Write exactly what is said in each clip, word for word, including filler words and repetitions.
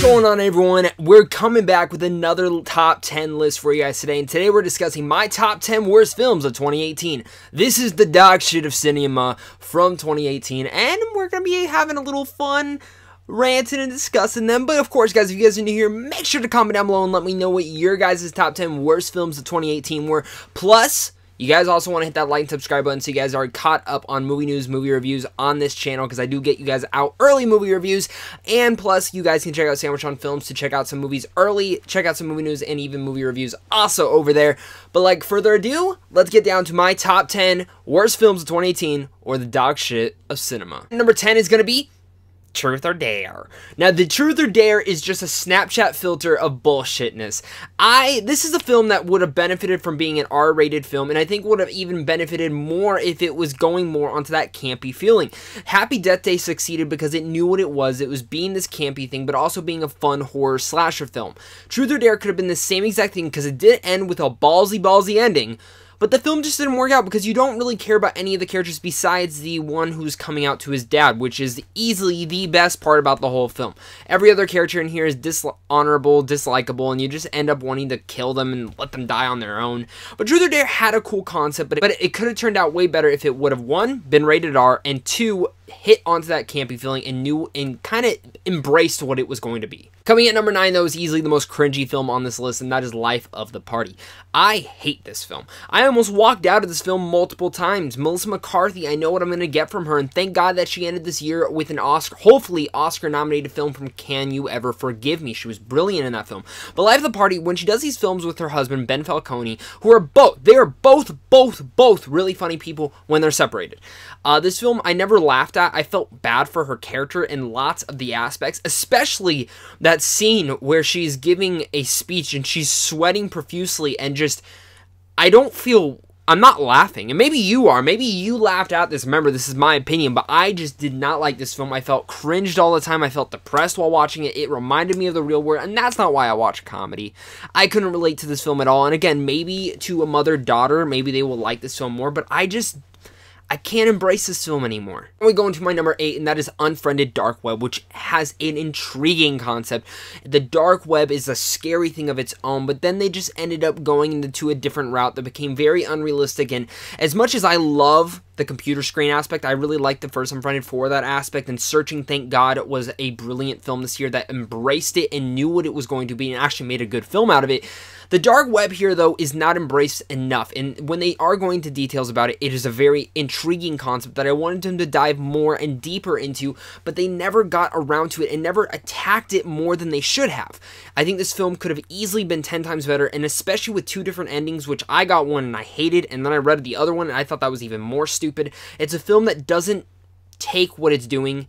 What's going on, everyone? We're coming back with another top ten list for you guys today, and today we're discussing my top ten worst films of twenty eighteen. This is the dog shit of cinema from twenty eighteen, and we're going to be having a little fun ranting and discussing them. But of course, guys, if you guys are new here, make sure to comment down below and let me know what your guys' top ten worst films of twenty eighteen were. Plus, you guys also want to hit that like and subscribe button so you guys are caught up on movie news, movie reviews on this channel, because I do get you guys out early movie reviews. And plus, you guys can check out Sandwich John Films to check out some movies early, check out some movie news, and even movie reviews also over there. But like further ado, let's get down to my top ten worst films of twenty eighteen, or the dog shit of cinema. Number ten is going to be Truth or Dare. Now, the Truth or Dare is just a Snapchat filter of bullshitness. I this is a film that would have benefited from being an R rated film, and I think would have even benefited more if it was going more onto that campy feeling. Happy Death Day succeeded because it knew what it was. It was being this campy thing, but also being a fun horror slasher film. Truth or Dare could have been the same exact thing, because it did end with a ballsy, ballsy ending. But the film just didn't work out because you don't really care about any of the characters besides the one who's coming out to his dad, which is easily the best part about the whole film. Every other character in here is dishonorable, dislikable, and you just end up wanting to kill them and let them die on their own. But Truth or Dare had a cool concept, but it, but it could have turned out way better if it would have, one, been rated R, and two, hit onto that campy feeling and knew and kind of embraced what it was going to be. Coming at number nine, though, is easily the most cringy film on this list, and that is Life of the Party. I hate this film. I almost walked out of this film multiple times. Melissa McCarthy, I know what I'm going to get from her, and thank God that she ended this year with an Oscar, hopefully Oscar-nominated film from Can You Ever Forgive Me? She was brilliant in that film. But Life of the Party, when she does these films with her husband, Ben Falcone, who are both, they are both, both, both really funny people when they're separated. Uh, this film, I never laughed at. I felt bad for her character in lots of the aspects, especially that scene where she's giving a speech and she's sweating profusely and just, I don't feel, I'm not laughing. And maybe you are. Maybe you laughed at this. Remember, this is my opinion, but I just did not like this film. I felt cringed all the time. I felt depressed while watching it. It reminded me of the real world, and that's not why I watch comedy. I couldn't relate to this film at all. And again, maybe to a mother-daughter, maybe they will like this film more, but I just I can't embrace this film anymore. We go into my number eight, and that is Unfriended Dark Web, which has an intriguing concept. The dark web is a scary thing of its own, but then they just ended up going into a different route that became very unrealistic. And as much as I love the computer screen aspect, I really liked the first Unfriended for that aspect, and Searching, thank God, it was a brilliant film this year that embraced it and knew what it was going to be and actually made a good film out of it. The dark web here, though, is not embraced enough, and when they are going to details about it, it is a very intriguing concept that I wanted them to dive more and deeper into, but they never got around to it and never attacked it more than they should have. I think this film could have easily been ten times better, and especially with two different endings, which I got one and I hated, and then I read the other one and I thought that was even more stupid. It's a film that doesn't take what it's doing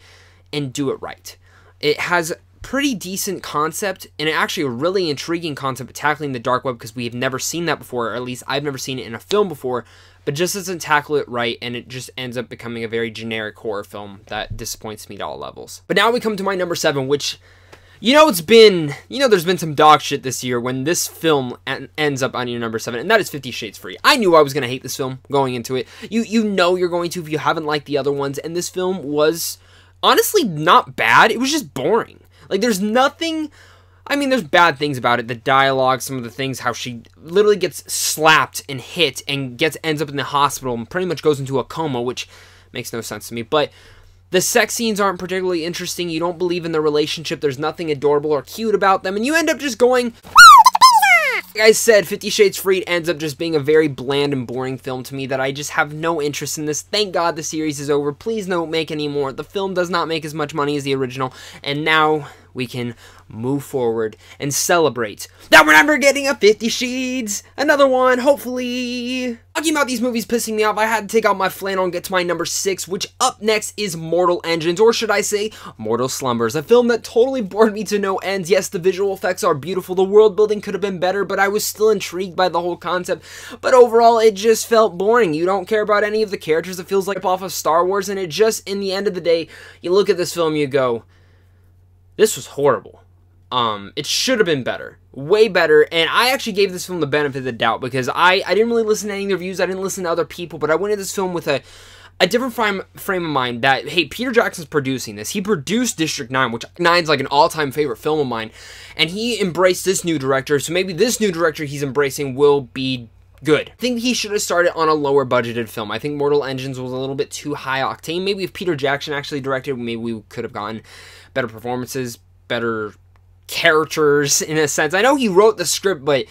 and do it right. It has pretty decent concept, and actually a really intriguing concept of tackling the dark web, because we have never seen that before, or at least I've never seen it in a film before, but just doesn't tackle it right, and it just ends up becoming a very generic horror film that disappoints me to all levels. But now we come to my number seven, which, you know, it's been, you know, there's been some dog shit this year when this film en ends up on your number seven, and that is Fifty Shades Freed. I knew I was going to hate this film going into it. You, you know you're going to if you haven't liked the other ones, and this film was honestly not bad. It was just boring. Like, there's nothing, I mean, there's bad things about it, the dialogue, some of the things, how she literally gets slapped and hit and gets ends up in the hospital and pretty much goes into a coma, which makes no sense to me, but the sex scenes aren't particularly interesting, you don't believe in the relationship, there's nothing adorable or cute about them, and you end up just going, like I said, Fifty Shades Freed ends up just being a very bland and boring film to me that I just have no interest in this. Thank God the series is over. Please don't make any more. The film does not make as much money as the original, and now we can move forward and celebrate that we're never getting a Fifty Shades, another one, hopefully. Talking about these movies pissing me off, I had to take out my flannel and get to my number six, which up next is Mortal Engines, or should I say Mortal Slumbers, a film that totally bored me to no ends. Yes, the visual effects are beautiful, the world building could have been better, but I was still intrigued by the whole concept, but overall it just felt boring. You don't care about any of the characters, it feels like a rip off of Star Wars, and it just, in the end of the day, you look at this film, you go, this was horrible. Um, it should have been better. Way better. And I actually gave this film the benefit of the doubt because I, I didn't really listen to any reviews. I didn't listen to other people. But I went into this film with a a different frame, frame of mind that, hey, Peter Jackson's producing this. He produced District nine, which nine's like an all-time favorite film of mine, and he embraced this new director, so maybe this new director he's embracing will be good. I think he should have started on a lower budgeted film. I think Mortal Engines was a little bit too high octane. Maybe if Peter Jackson actually directed, maybe we could have gotten better performances, better characters in a sense. I know he wrote the script, but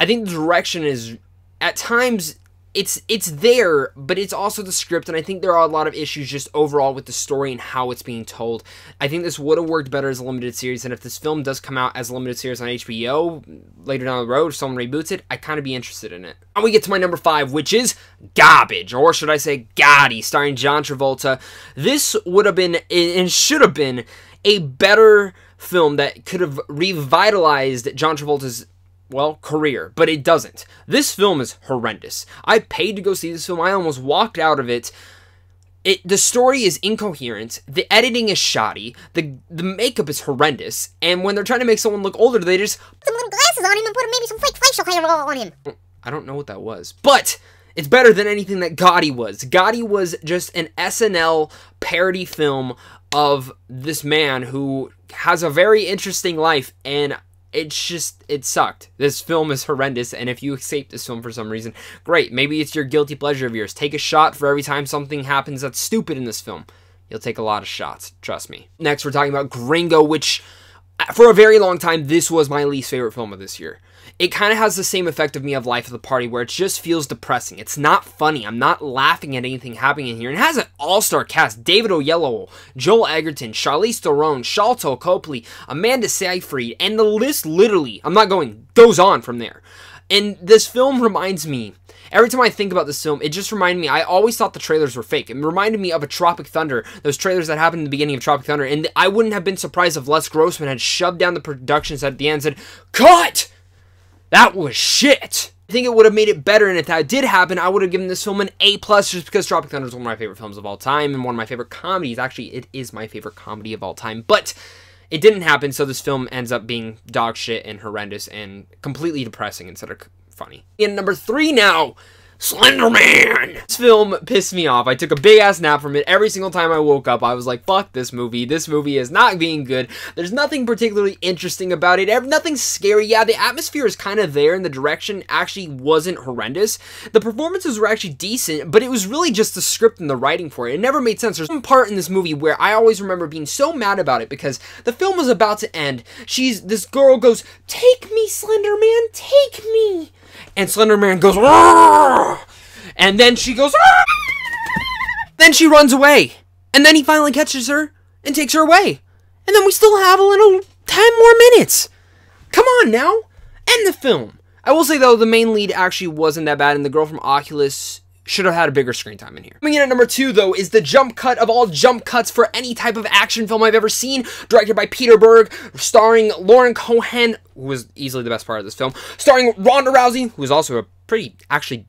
I think the direction is, at times, it's it's there, but it's also the script, and I think there are a lot of issues just overall with the story and how it's being told. I think this would have worked better as a limited series, and if this film does come out as a limited series on H B O later down the road, if someone reboots it, I'd kind of be interested in it. And we get to my number five, which is Garbage, or should I say Gotti, starring John Travolta. This would have been, and should have been, a better film that could have revitalized John Travolta's, well, career, but it doesn't. This film is horrendous. I paid to go see this film. I almost walked out of it. It the story is incoherent. The editing is shoddy. The the makeup is horrendous. And when they're trying to make someone look older, they just put some little glasses on him and put maybe some fake facial hair on him. I don't know what that was, but it's better than anything that Gotti was. Gotti was just an S N L parody film of this man who has a very interesting life, and it's just, it sucked. This film is horrendous, and if you escape this film for some reason, great. Maybe it's your guilty pleasure of yours. Take a shot for every time something happens that's stupid in this film. You'll take a lot of shots, trust me. Next, we're talking about Gringo, which, for a very long time, this was my least favorite film of this year. It kind of has the same effect of me of Life of the Party, where it just feels depressing. It's not funny. I'm not laughing at anything happening in here. And it has an all-star cast. David Oyelowo, Joel Egerton, Charlize Theron, Shalto Copley, Amanda Seyfried, and the list literally, I'm not going, goes on from there. And this film reminds me, every time I think about this film, it just reminded me, I always thought the trailers were fake. It reminded me of a Tropic Thunder, those trailers that happened in the beginning of Tropic Thunder, and I wouldn't have been surprised if Les Grossman had shoved down the production set at the end and said, "Cut! That was shit!" I think it would have made it better, and if that did happen, I would have given this film an A plus, just because Tropic Thunder is one of my favorite films of all time, and one of my favorite comedies. Actually, it is my favorite comedy of all time, but it didn't happen, so this film ends up being dog shit and horrendous and completely depressing instead of funny. And number three now, Slenderman! This film pissed me off. I took a big-ass nap from it. Every single time I woke up, I was like, fuck this movie. This movie is not being good. There's nothing particularly interesting about it. Nothing scary. Yeah, the atmosphere is kind of there, and the direction actually wasn't horrendous. The performances were actually decent, but it was really just the script and the writing for it. It never made sense. There's one part in this movie where I always remember being so mad about it because the film was about to end. She's, this girl goes, "Take me, Slenderman, take me!" And Slenderman goes, "Arr!" And then she goes, "Arr!" Then she runs away. And then he finally catches her and takes her away. And then we still have a little ten more minutes. Come on now. End the film. I will say, though, the main lead actually wasn't that bad, and the girl from Oculus should have had a bigger screen time in here. Coming in at number two, though, is the jump cut of all jump cuts for any type of action film I've ever seen, directed by Peter Berg, starring Lauren Cohan, who was easily the best part of this film, starring Ronda Rousey, who was also a pretty, actually,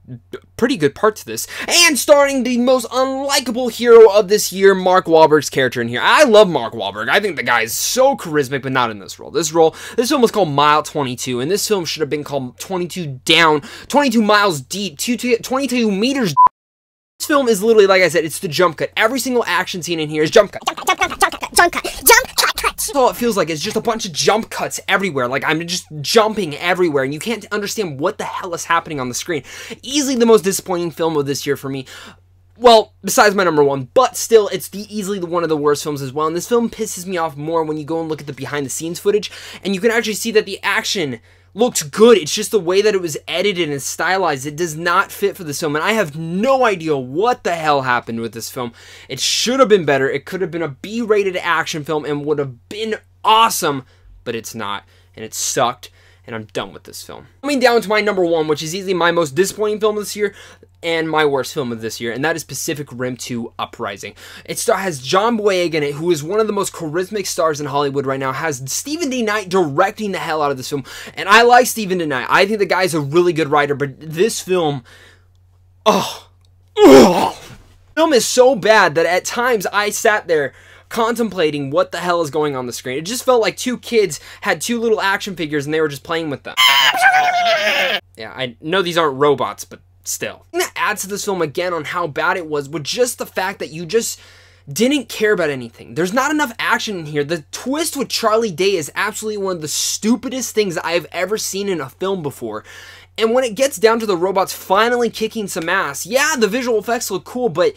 pretty good part to this, and starring the most unlikable hero of this year, Mark Wahlberg's character in here. I love Mark Wahlberg. I think the guy is so charismatic, but not in this role. This role, this film was called Mile twenty-two, and this film should have been called twenty-two down, twenty-two miles deep, twenty-two meters. This film is literally, like I said, it's the jump cut. Every single action scene in here is jump cut. Jump cut, jump cut, jump cut, jump cut, jump cut. That's all it feels like. It's just a bunch of jump cuts everywhere. Like, I'm just jumping everywhere, and you can't understand what the hell is happening on the screen. Easily the most disappointing film of this year for me. Well, besides my number one, but still, it's the easily one of the worst films as well. And this film pisses me off more when you go and look at the behind-the-scenes footage, and you can actually see that the action looked good. It's just the way that it was edited and stylized. It does not fit for this film, and I have no idea what the hell happened with this film. It should have been better. It could have been a B rated action film and would have been awesome, but it's not, and it sucked, and I'm done with this film. Coming down to my number one, which is easily my most disappointing film this year, and my worst film of this year, and that is Pacific Rim two Uprising. It star has John Boyega in it, who is one of the most charismatic stars in Hollywood right now, has Stephen D Knight directing the hell out of this film, and I like Stephen D Knight. I think the guy's a really good writer, but this film, oh, oh. The film is so bad that at times I sat there contemplating what the hell is going on the screen. It just felt like two kids had two little action figures and they were just playing with them. Yeah, I know these aren't robots, but still. And that adds to this film again on how bad it was, with just the fact that you just didn't care about anything. There's not enough action in here. The twist with Charlie Day is absolutely one of the stupidest things I've ever seen in a film before. And when it gets down to the robots finally kicking some ass, yeah, the visual effects look cool, but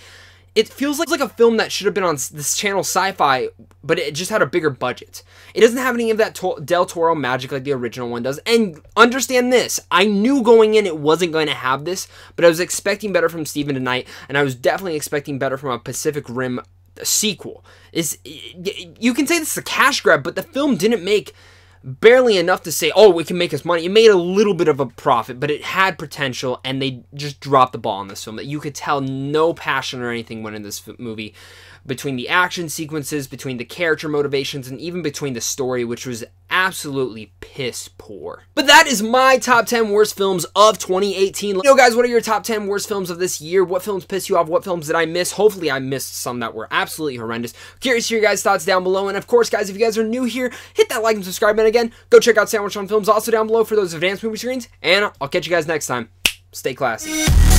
it feels like, like a film that should have been on this channel Sci-Fi, but it just had a bigger budget. It doesn't have any of that Del Toro magic like the original one does. And understand this, I knew going in it wasn't going to have this, but I was expecting better from Stephen D Knight, and I was definitely expecting better from a Pacific Rim sequel. It's, you can say this is a cash grab, but the film didn't make barely enough to say, oh, we can make us money. It made a little bit of a profit, but it had potential, and they just dropped the ball on this film. That you could tell no passion or anything went in this movie, between the action sequences, between the character motivations, and even between the story, which was absolutely piss poor. But that is my top ten worst films of twenty eighteen. You know, guys, what are your top ten worst films of this year? What films piss you off? What films did I miss? Hopefully I missed some that were absolutely horrendous. Curious to your guys' thoughts down below. And of course, guys, if you guys are new here, hit that like and subscribe button again. Go check out Sandwich John Films also down below for those advanced movie screens. And I'll catch you guys next time. Stay classy.